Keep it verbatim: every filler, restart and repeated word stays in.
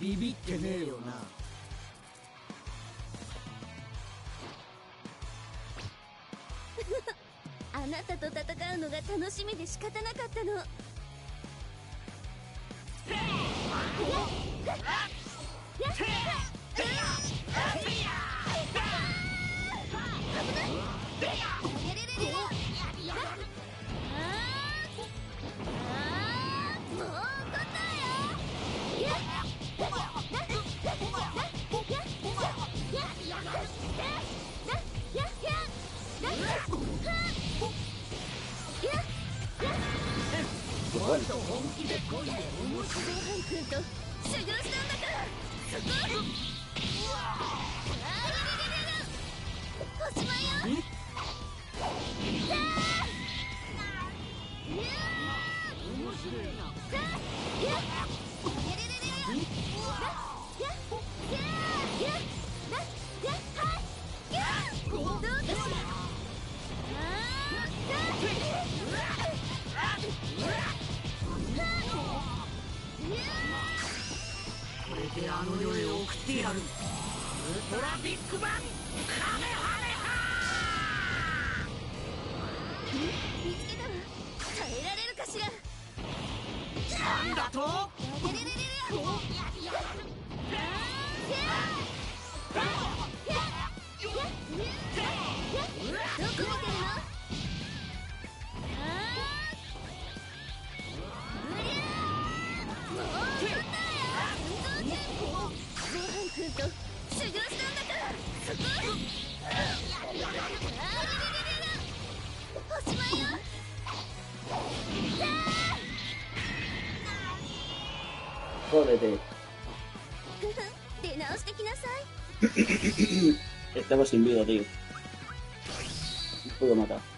ビビってねえよな。あなたと戦うのが楽しみで仕方なかったの。本気で来いよ。面白い君と修行したんだからすごい。おしまいよ。さあこれであの世へ送ってやる。ウルトラビッグバンカメハメハー。見つけたわ。耐えられるかしら。なんだと。レレレレレ。どこ見てるの。君と修行したんだからすごい。おしまいよ。これで出直してきなさい。Estamos sin vida, tío. No puedo matar.